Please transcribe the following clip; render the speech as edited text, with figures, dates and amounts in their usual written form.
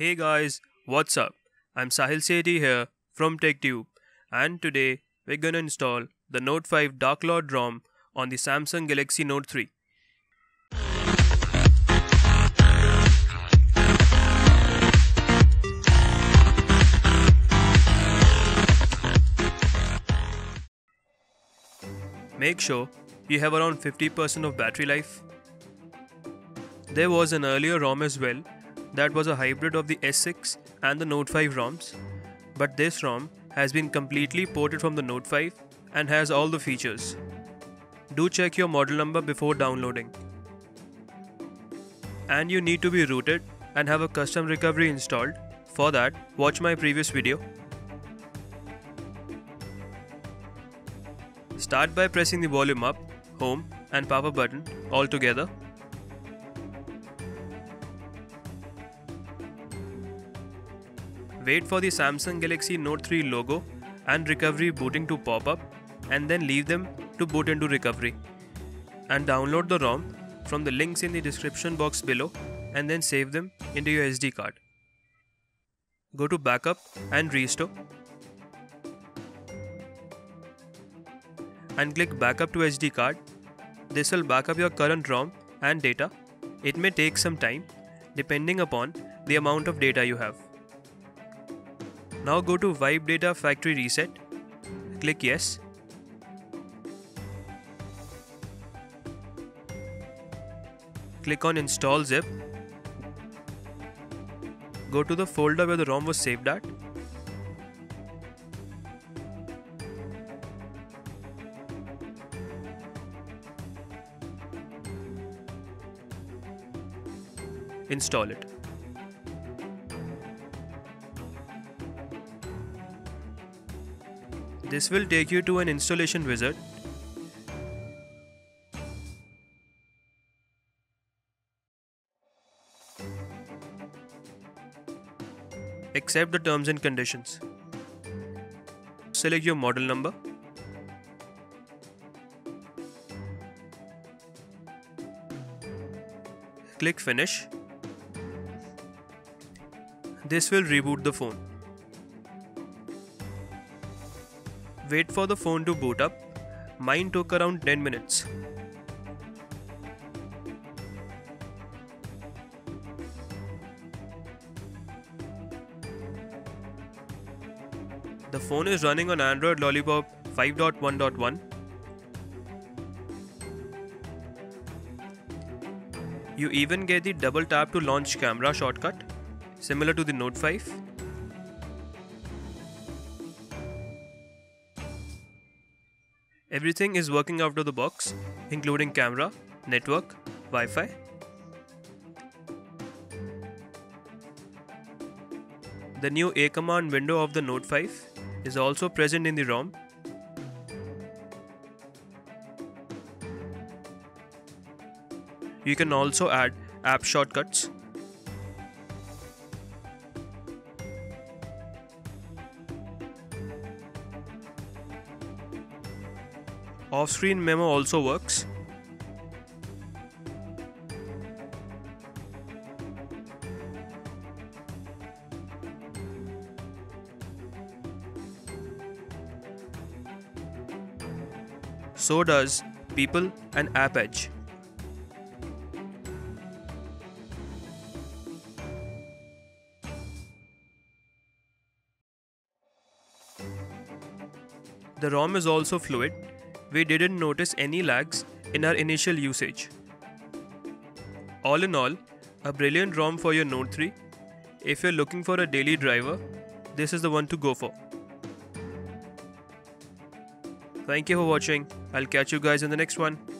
Hey guys, what's up? I'm Sahil Sethi here from TechTube, and today we're gonna install the Note 5 Dark Lord ROM on the Samsung Galaxy Note 3. Make sure you have around 50% of battery life. There was an earlier ROM as well that was a hybrid of the S6 and the Note 5 ROMs, but this ROM has been completely ported from the Note 5 and has all the features. Do check your model number before downloading. And you need to be rooted and have a custom recovery installed. For that, watch my previous video. Start by pressing the volume up, home and power button all together. Wait for the Samsung Galaxy Note 3 logo and recovery booting to pop up, and then leave them to boot into recovery. And download the ROM from the links in the description box below and then save them into your SD card. Go to Backup and Restore and click Backup to SD card. This will back up your current ROM and data. It may take some time depending upon the amount of data you have. Now go to Wipe Data Factory Reset, click Yes, click on Install Zip, go to the folder where the ROM was saved at, install it. This will take you to an installation wizard. Accept the terms and conditions. Select your model number. Click Finish. This will reboot the phone. Wait for the phone to boot up. Mine took around 10 minutes. The phone is running on Android Lollipop 5.1.1. You even get the double tap to launch camera shortcut, similar to the Note 5. Everything is working out of the box, including camera, network, Wi-Fi. The new A command window of the Note 5 is also present in the ROM. You can also add app shortcuts. Off-screen memo also works. So does People and App Edge. The ROM is also fluid. We didn't notice any lags in our initial usage. All in all, a brilliant ROM for your Note 3. If you're looking for a daily driver, this is the one to go for. Thank you for watching. I'll catch you guys in the next one.